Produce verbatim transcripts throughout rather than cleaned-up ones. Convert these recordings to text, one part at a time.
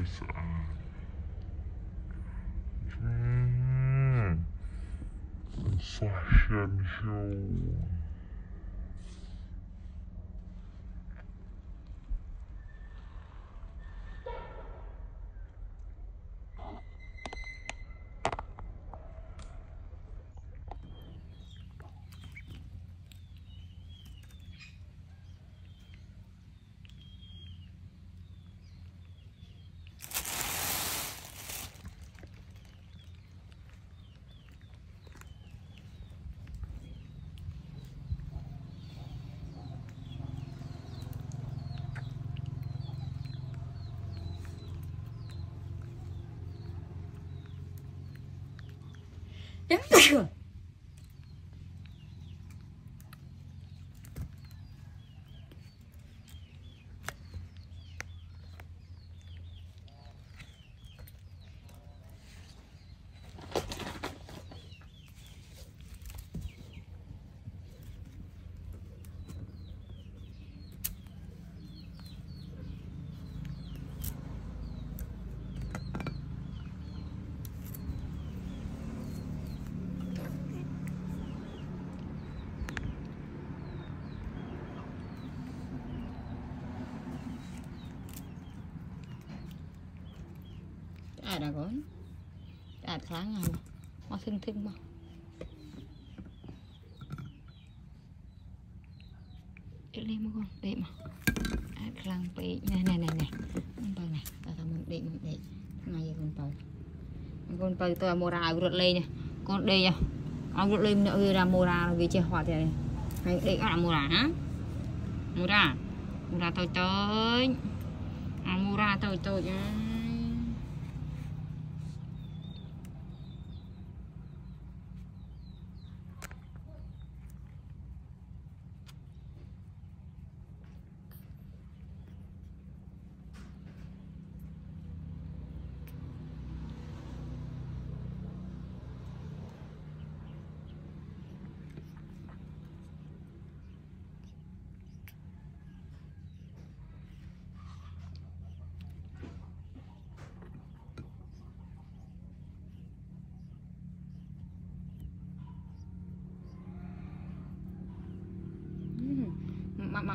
hơi sợ. Hmm. Совсем еще. Sure. À đã có à sáng ngày mà xinh xinh mà để lên mà con để mà à răng bị này này này này con bơi này tao tao mình để mình để ngày con bơi con bơi tao mua ra ruột lên này con đi nha ông ruột lên nữa ra mua ra vì chơi hòa thế này để cả mua ra hả mua ra mua ra tôi chơi mua ra tôi chơi mama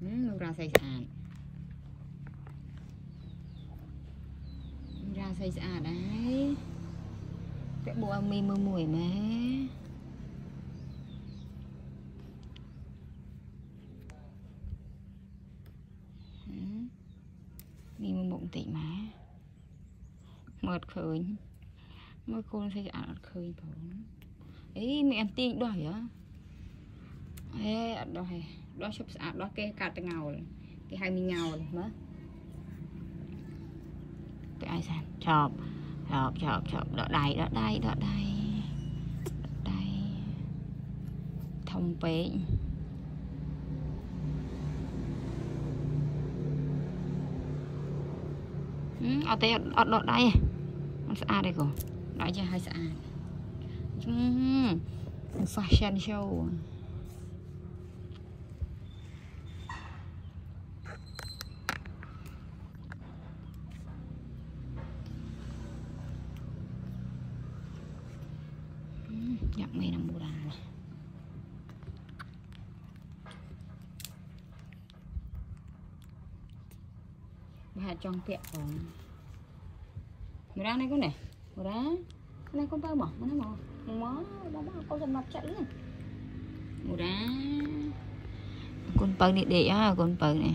mình ra xây sàn ra xây sàn đấy cái bộ ông mi mưa mùi mà mi mưa bụng tị má mệt khởi mưa con xây sàn khởi bụng ấy mẹ ăn tiền đòi á ấy ăn đòi đó sắp sạch đó cái cà tê ngầu cái hai mươi ngầu nữa cái ai sàn chọp chọp chọp chọp đó đây đó đây đó đây đó đây thông bế ở đây ở đó đây nó sạch đây cô nói cho hai sạch fashion show nhặt mày nằm bù đà này. Bà trong tiệm còn mày ra này con này mày ra này con tao bỏ mày nó bỏ mỏ bỏ bỏ con dầm mặt chặt luôn mày ra con bơi này để á con bơi này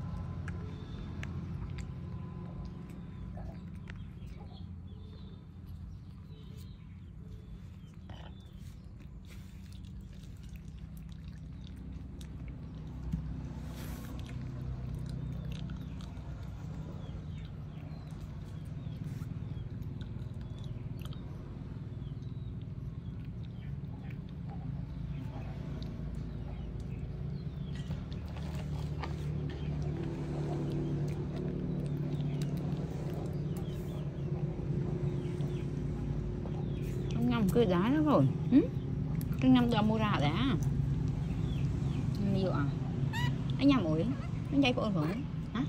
Cứ giá nó rồi, ừ? Cái năm giờ mua ra đã, nhiều à? Anh nhà mũi, anh dây ôn phổi, hả?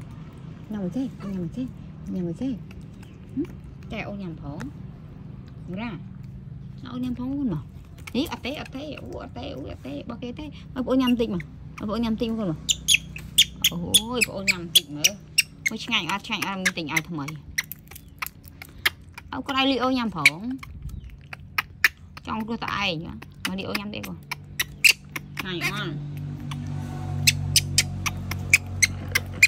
Nhà mũi thế, nhà mũi thế, nhà mũi thế, cái ôn nhầm phổi, ra, ôn nhầm phổi con mà, tí ập té ập té, ập té ập té, bao cái té, ôn nhầm tịnh mà, ôn nhầm tịnh con mà, ôi ôn nhầm tịnh nữa, ôi ngày ăn ngày ăn tịnh ai thằng mày, ông có ai liệu nhầm phổi? Trong đôi tay nhá, mà điệu nhắm đây rồi. Này ngon.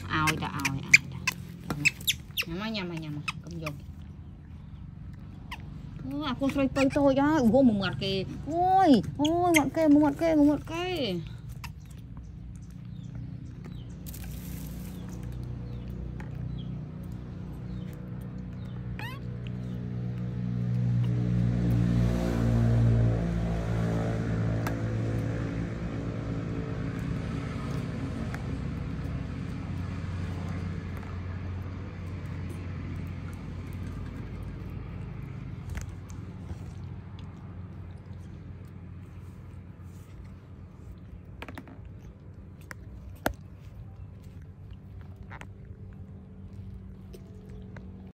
Ao đã ao này, nhắm mà nhắm mà nhắm mà không dùng. Ủa, con xoay tôi tôi cho, uống một ngọt kì. Ôi, ôi ngọt kê, một ngọt kê, một ngọt kê.